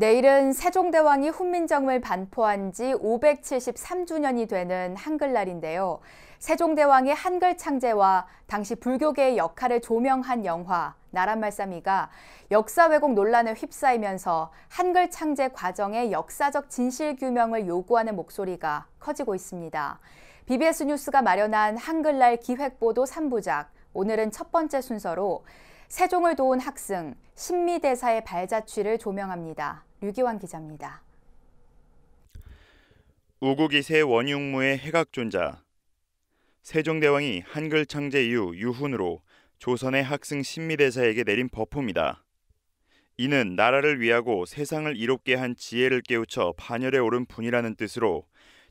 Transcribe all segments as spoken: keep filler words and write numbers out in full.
내일은 세종대왕이 훈민정음을 반포한 지 오백칠십삼 주년이 되는 한글날인데요. 세종대왕의 한글 창제와 당시 불교계의 역할을 조명한 영화 나란말싸미가 역사 왜곡 논란에 휩싸이면서 한글 창제 과정의 역사적 진실 규명을 요구하는 목소리가 커지고 있습니다. 비비에스 뉴스가 마련한 한글날 기획보도 삼 부작, 오늘은 첫 번째 순서로 세종을 도운 학승, 신미대사의 발자취를 조명합니다. 유기환 기자입니다. 우국이세 원융무의 해각존자. 세종대왕이 한글 창제 이후 유훈으로 조선의 학승 신미대사에게 내린 버포입니다. 이는 나라를 위하고 세상을 이롭게 한 지혜를 깨우쳐 반열에 오른 분이라는 뜻으로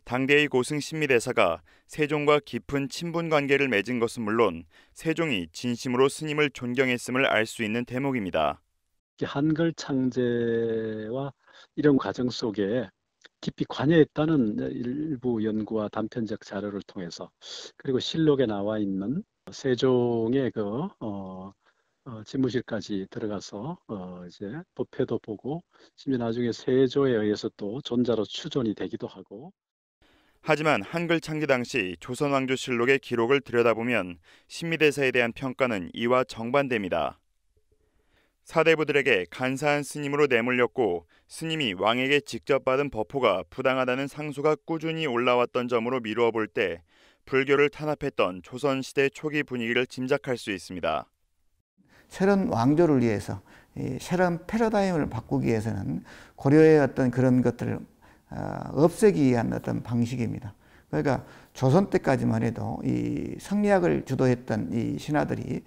당대의 고승 신미대사가 세종과 깊은 친분관계를 맺은 것은 물론 세종이 진심으로 스님을 존경했음을 알 수 있는 대목입니다. 한글 창제와 이런 과정 속에 깊이 관여했다는 일부 연구와 단편적 자료를 통해서, 그리고 실록에 나와 있는 세종의 그 어, 어, 집무실까지 들어가서 어, 이제 법회도 보고, 심지어 나중에 세조에 의해서 또 존자로 추존이 되기도 하고. 하지만 한글 창제 당시 조선왕조실록의 기록을 들여다보면 신미대사에 대한 평가는 이와 정반대입니다. 사대부들에게 간사한 스님으로 내몰렸고 스님이 왕에게 직접 받은 버포가 부당하다는 상소가 꾸준히 올라왔던 점으로 미루어 볼 때 불교를 탄압했던 조선시대 초기 분위기를 짐작할 수 있습니다. 새로운 왕조를 위해서, 새로운 패러다임을 바꾸기 위해서는 고려의 어떤 그런 것들을 없애기 위한 어떤 방식입니다. 그러니까 조선 때까지만 해도 이 성리학을 주도했던 이 신하들이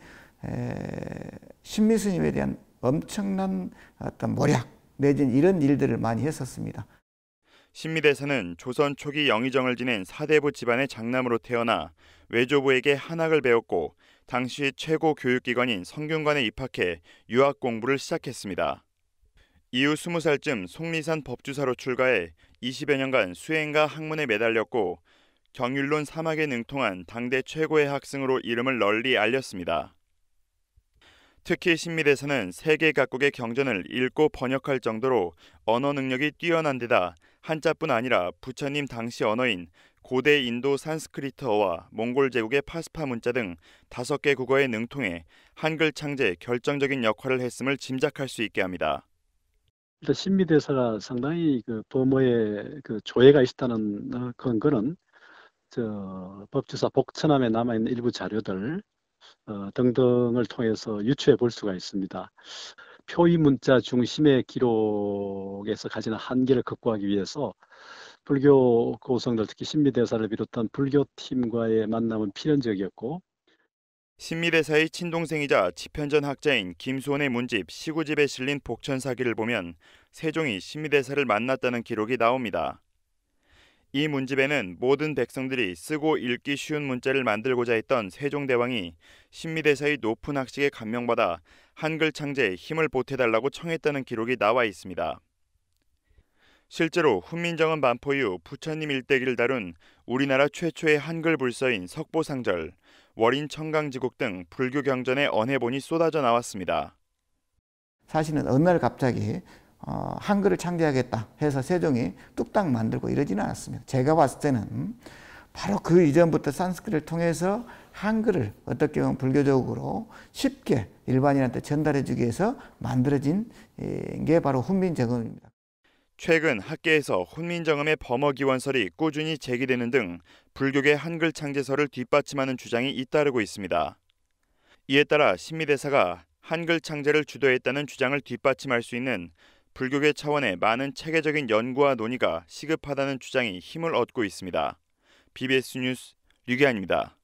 신미 스님에 대한 엄청난 어떤 모략 내지는 이런 일들을 많이 했었습니다. 신미대사는 조선 초기 영의정을 지낸 사대부 집안의 장남으로 태어나 외조부에게 한학을 배웠고 당시 최고 교육기관인 성균관에 입학해 유학 공부를 시작했습니다. 이후 스무 살쯤 속리산 법주사로 출가해 이십여 년간 수행과 학문에 매달렸고 경율론 삼학에 능통한 당대 최고의 학승으로 이름을 널리 알렸습니다. 특히 신미대사는 세계 각국의 경전을 읽고 번역할 정도로 언어 능력이 뛰어난 데다 한자뿐 아니라 부처님 당시 언어인 고대 인도 산스크리트어와 몽골 제국의 파스파문자 등 다섯 개 국어에 능통해 한글 창제에 결정적인 역할을 했음을 짐작할 수 있게 합니다. 일단 신미대사가 상당히 그 범어에 그 조예가 있었다는 근거는 저 법주사 복천함에 남아 있는 일부 자료들 어, 등등을 통해서 유추해 볼 수가 있습니다. 표의 문자 중심의 기록에서 가지는 한계를 극복하기 위해서 불교 고성들, 특히 신미대사를 비롯한 불교 팀과의 만남은 필연적이었고. 신미대사의 친동생이자 집현전 학자인 김수원의 문집 시구집에 실린 복천사기를 보면 세종이 신미대사를 만났다는 기록이 나옵니다. 이 문집에는 모든 백성들이 쓰고 읽기 쉬운 문자를 만들고자 했던 세종대왕이 신미대사의 높은 학식에 감명받아 한글 창제에 힘을 보태달라고 청했다는 기록이 나와 있습니다. 실제로 훈민정음 반포 이후 부처님 일대기를 다룬 우리나라 최초의 한글 불서인 석보상절, 월인 청강지국 등 불교 경전의 언해본이 쏟아져 나왔습니다. 사실은 어느 날 갑자기 어, 한글을 창제하겠다 해서 세종이 뚝딱 만들고 이러지는 않았습니다. 제가 봤을 때는 바로 그 이전부터 산스크리트를 통해서 한글을 어떻게 보면 불교적으로 쉽게 일반인한테 전달해주기 위해서 만들어진 게 바로 훈민정음입니다. 최근 학계에서 훈민정음의 범어기원설이 꾸준히 제기되는 등 불교계 한글 창제설을 뒷받침하는 주장이 잇따르고 있습니다. 이에 따라 신미대사가 한글 창제를 주도했다는 주장을 뒷받침할 수 있는 불교계 차원의 많은 체계적인 연구와 논의가 시급하다는 주장이 힘을 얻고 있습니다. 비비에스 뉴스 유기환입니다.